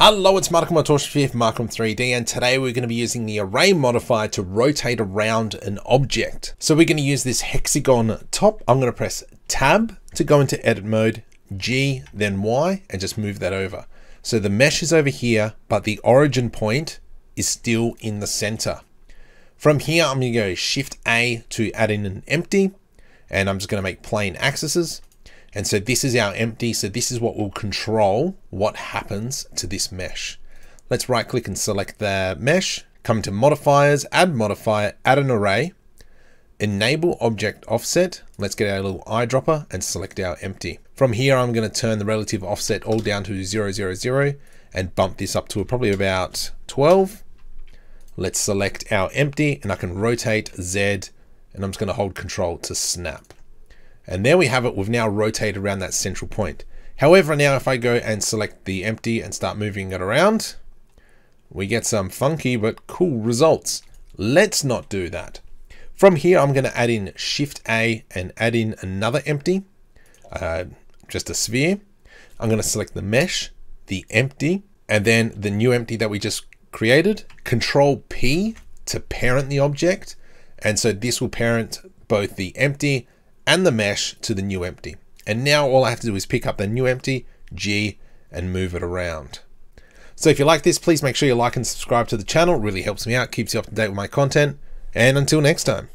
Hello, it's Markom3D from Markom3D, and today we're going to be using the Array Modifier to rotate around an object. So we're going to use this hexagon top. I'm going to press Tab to go into Edit Mode, G, then Y, and just move that over. So the mesh is over here, but the origin point is still in the center. From here, I'm going to go Shift A to add in an empty, and I'm just going to make plain axes. And so this is our empty. So this is what will control what happens to this mesh. Let's right click and select the mesh, come to modifiers, add modifier, add an array, enable object offset. Let's get our little eyedropper and select our empty. From here, I'm going to turn the relative offset all down to 0, 0, 0 and bump this up to probably about 12. Let's select our empty and I can rotate Z, and I'm just going to hold Control to snap. And there we have it. We've now rotated around that central point. However, now if I go and select the empty and start moving it around, we get some funky but cool results. Let's not do that. From here, I'm going to add in Shift A and add in another empty, just a sphere. I'm going to select the mesh, the empty, and then the new empty that we just created. Control P to parent the object. And so this will parent both the empty and the mesh to the new empty. And now all I have to do is pick up the new empty, G, and move it around. So if you like this, please make sure you like and subscribe to the channel. It really helps me out, keeps you up to date with my content. And until next time.